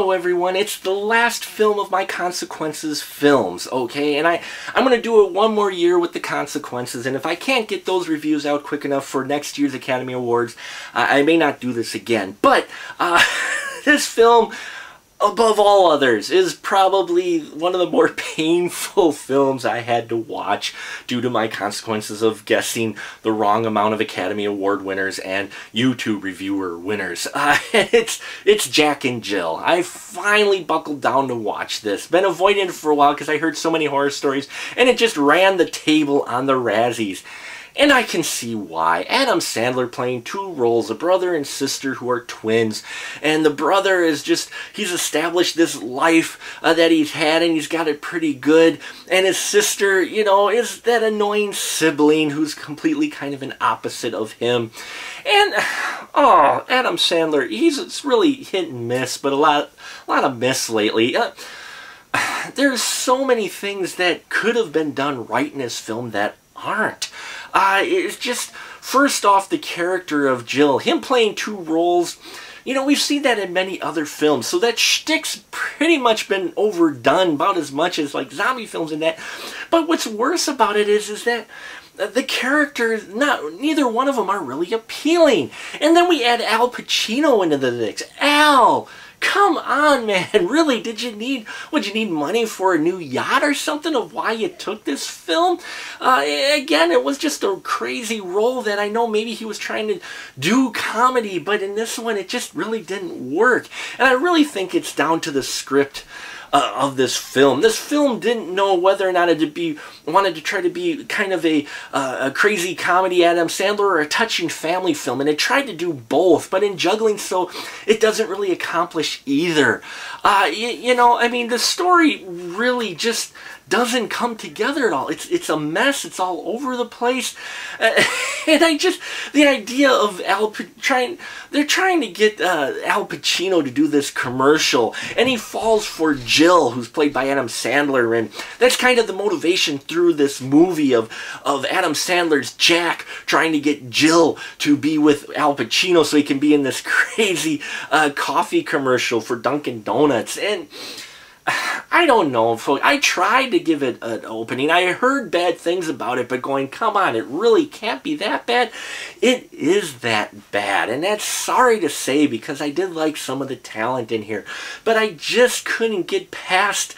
Hello everyone, it's the last film of my Consequences films, okay? And I'm going to do it one more year with the Consequences, and if I can't get those reviews out quick enough for next year's Academy Awards, I may not do this again. But this film, above all others, is probably one of the more painful films I had to watch due to my consequences of guessing the wrong amount of Academy Award winners and YouTube reviewer winners. It's Jack and Jill. I finally buckled down to watch this. Been avoiding it for a while because I heard so many horror stories, and it just ran the table on the Razzies. And I can see why. Adam Sandler playing two roles, a brother and sister who are twins. And the brother is just, he's established this life that he's had and he's got it pretty good. And his sister, you know, is that annoying sibling who's completely kind of an opposite of him. And, oh, Adam Sandler, it's really hit and miss, but a lot of miss lately. There's so many things that could have been done right in this film that aren't. It's just, first off, the character of Jill, him playing two roles, you know, we've seen that in many other films, so that shtick's pretty much been overdone about as much as, like, zombie films and that. But what's worse about it is that the characters, neither one of them are really appealing. And then we add Al Pacino into the mix. Al! Come on, man, really, would you need money for a new yacht or something of why you took this film? Again, it was just a crazy role that I know maybe he was trying to do comedy, but in this one, it just really didn't work. And I really think it's down to the script of this film. This film didn't know whether or not wanted to try to be kind of a crazy comedy Adam Sandler or a touching family film, and it tried to do both, but in juggling so, it doesn't really accomplish either. You know, I mean, the story really just doesn't come together at all. It's a mess. It's all over the place. And the idea of they're trying to get Al Pacino to do this commercial, and he falls for Jill, who's played by Adam Sandler, and that's kind of the motivation through this movie of Adam Sandler's Jack trying to get Jill to be with Al Pacino so he can be in this crazy coffee commercial for Dunkin' Donuts. And I don't know, folks. I tried to give it an opening. I heard bad things about it, but going, come on, it really can't be that bad. It is that bad, and that's sorry to say because I did like some of the talent in here, but I just couldn't get past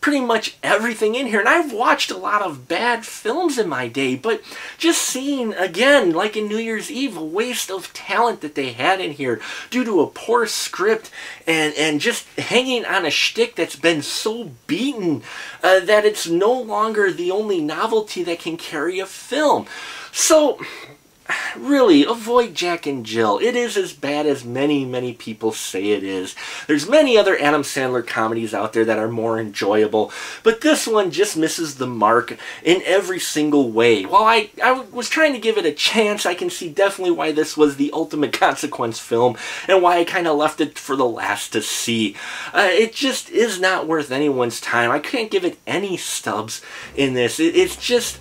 pretty much everything in here. And I've watched a lot of bad films in my day, but just seeing, again, like in New Year's Eve, a waste of talent that they had in here due to a poor script and just hanging on a shtick that's been so beaten that it's no longer the only novelty that can carry a film. So really, avoid Jack and Jill. It is as bad as many, many people say it is. There's many other Adam Sandler comedies out there that are more enjoyable, but this one just misses the mark in every single way. While I was trying to give it a chance, I can see definitely why this was the ultimate consequence film and why I kind of left it for the last to see. It just is not worth anyone's time. I can't give it any stubs in this. It's just,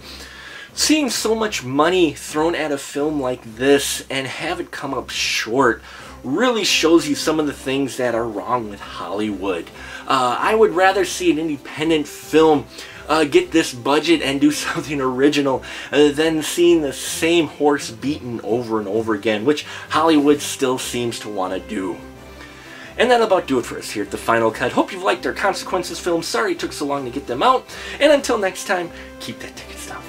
seeing so much money thrown at a film like this and have it come up short really shows you some of the things that are wrong with Hollywood. I would rather see an independent film get this budget and do something original than seeing the same horse beaten over and over again, which Hollywood still seems to want to do. And that'll about do it for us here at The Final Cut. Hope you've liked our Consequences films. Sorry it took so long to get them out. And until next time, keep that ticket stop.